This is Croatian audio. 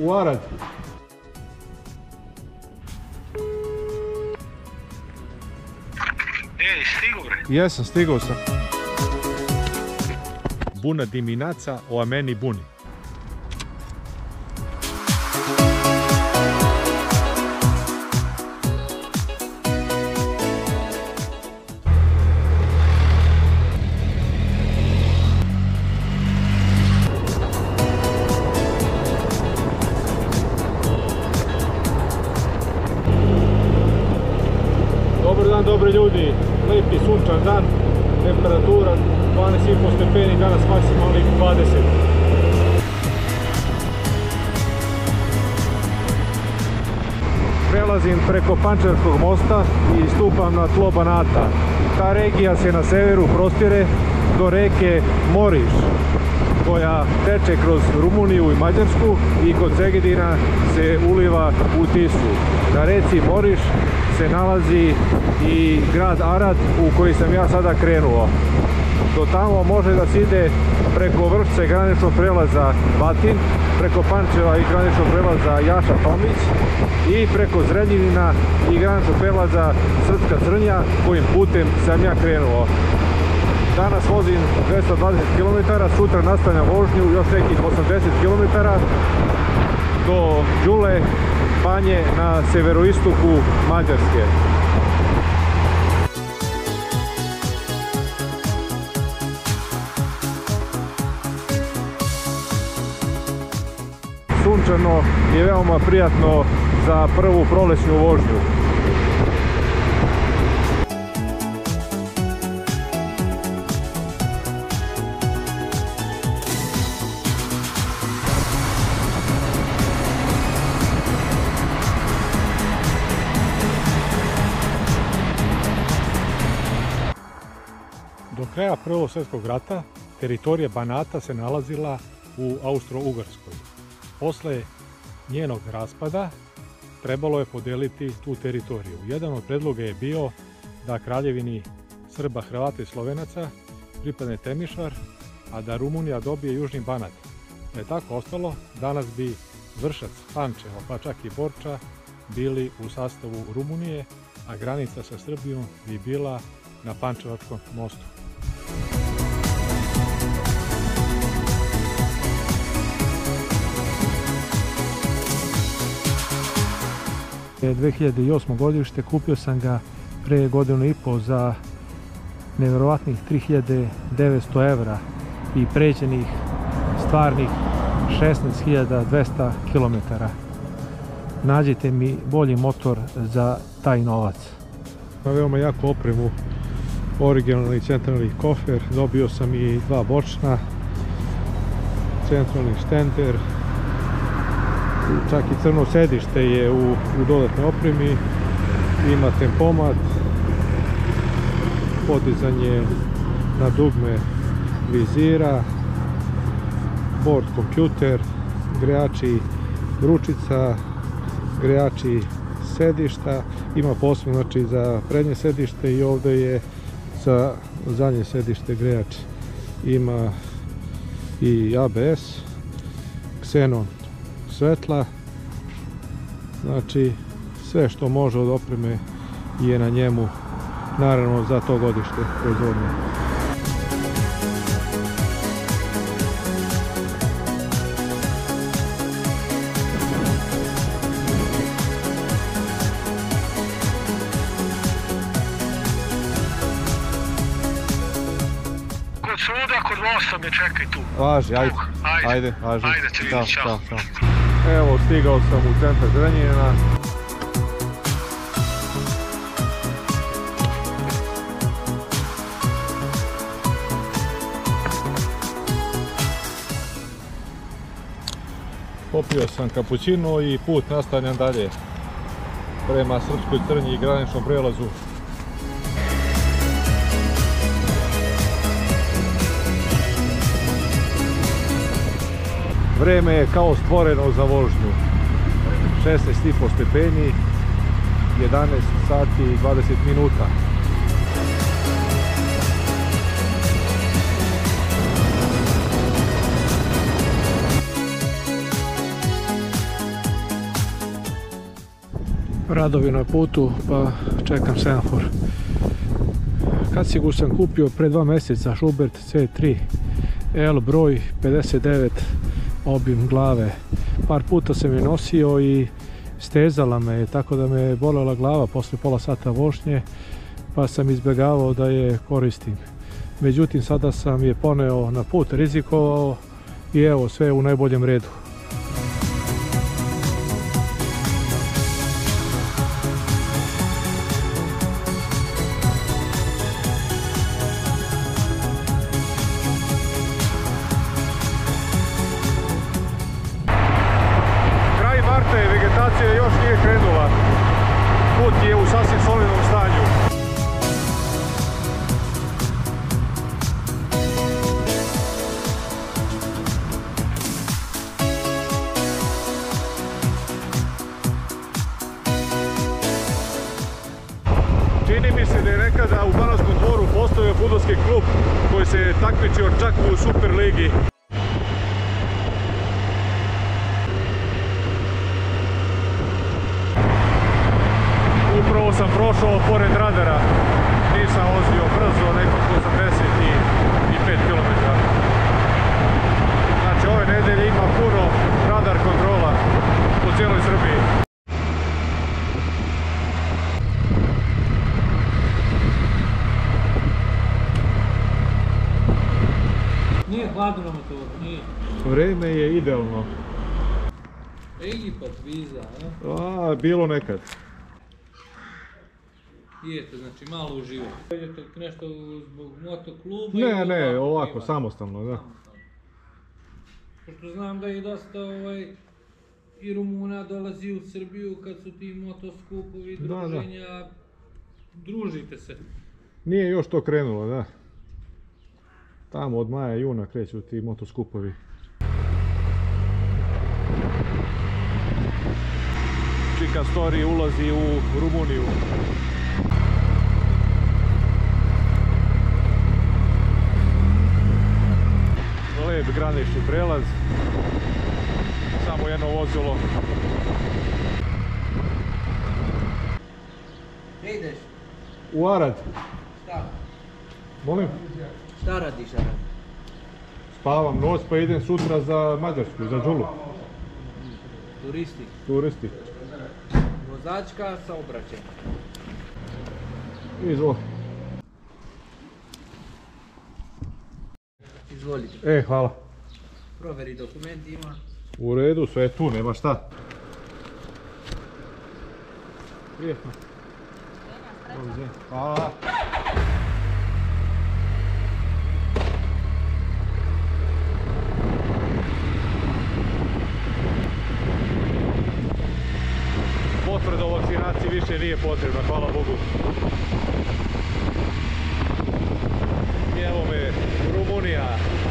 u Arad. Ej, stigo bre? Jesam, stigao sam. Buna diminaca o ameni buni. Dobri ljudi, lepi sunčan dan, temperatura 12,5 stepeni, danas maksimalnih 20. Prelazim preko Pančevačkog mosta i stupam na tlo Banata. Ta regija se na severu prostire do reke Moriš, koja teče kroz Rumuniju i Mađarsku i kod Segedina se uliva u Tisu. Na reci Moriš se nalazi i grad Arad u koji sam ja sada krenuo. Do tamo može da se ide preko Vršca i graničnog prelaza Vatin, preko Pančeva i graničnog prelaza Jaša Tomić i preko Zrenjanina i graničnog prelaza Srpska Crnja kojim putem sam ja krenuo. Danas vozim 220 km, sutra nastavljam vožnju još nekih 80 km do Đule, banje na severoistoku Mađarske. Sunčano je veoma prijatno za prvu prolećnu vožnju. Do kraja Prvog svjetskog rata teritorija Banata se nalazila u Austro-Ugarskoj. Posle njenog raspada trebalo je podeliti tu teritoriju. Jedan od predloga je bio da kraljevini Srba, Hrvata i Slovenaca pripadne Temišvar, a da Rumunija dobije Južni Banat. Da je tako ostalo, danas bi Vršac, Pančevo, pa čak i Borča bili u sastavu Rumunije, a granica sa Srbijom bi bila na Pančevačkom mostu. Je 2008. godište, kupio sam ga pre godinu i pol za nevjerovatnih 3.900 evra i pređenih stvarnih 16.200 km. Nađite mi bolji motor za taj novac. Ima veoma jaku opremu, originalni centralni kofer, dobio sam i dva bočna, centralni štender, čak i crno sedište je u dodatnoj opremi, ima tempomat, podizanje na dugme vizira, bord kompjuter, grejači ručica, grejači sedišta, ima posao znači za prednje sedište i ovdje je za zadnje sedište grejač, ima i ABS, ksenon svetla, znači sve što može od opreme je na njemu, naravno za to godište proizvodnje. Kod suda, kod mosta me čekaj tu. Važi, ajde, ajde, ajde, ajde, čao. Evo, stigao sam u centar Zrenjanina. Popio sam kapućino i put nastavljam dalje prema Srpskoj Crnji i graničnom prelazu. Vreme je kao stvoreno za vožnju, 16,5 stepeni, 11 sati i 20 minuta. radovi na putu, pa čekam semafor. Kacigu sam kupio pre 2 mjeseca, Schubert C3 L broj 59, obim glave. Par puta sam je nosio i stezala me, tako da me je bolela glava posle pola sata vožnje, pa sam izbjegavao da je koristim. Međutim, sada sam je poneo na put, rizikovao i evo, sve je u najboljem redu. Čini mi se da je nekada u Banatskom dvoru postavio fudbalski klub koji se takmičio čak u Superligi. Upravo sam prošao pored radara, nisam vozio brzo, nekako 85 km. Znači ove nedelje ima puno radar kontrola u cijeloj Srbiji. Vreme je idealno. Egipat viza, a? Bilo nekad. Idete, znači malo uživo. Idete nešto zbog motokluba? Ne, ovako, samostalno, da. Pošto znam da je dosta i Rumuna dolazi u Srbiju kad su ti motoskupovi druženja. Družite se. Nije još to krenulo, da. Tamo od maja i juna kreću ti motoskupovi. Čika Story ulazi u Rumuniju. Lep granični prelaz. Samo jedno vozilo. Gdje ideš? U Arad. Šta? Molim? Šta radiš, Arad? Spavam noć pa idem sutra za Mađarsku, za Đulu. Turisti? Turisti. Vozačka sa obraćajem. Izvoli. Izvolite. Hvala. Proveri dokumentima. U redu, sve je tu, nema šta. Prijetno. Hvala. Potvrda o vakcinaciji više nije potrebna, hvala Bogu. I evo me, Rumunija.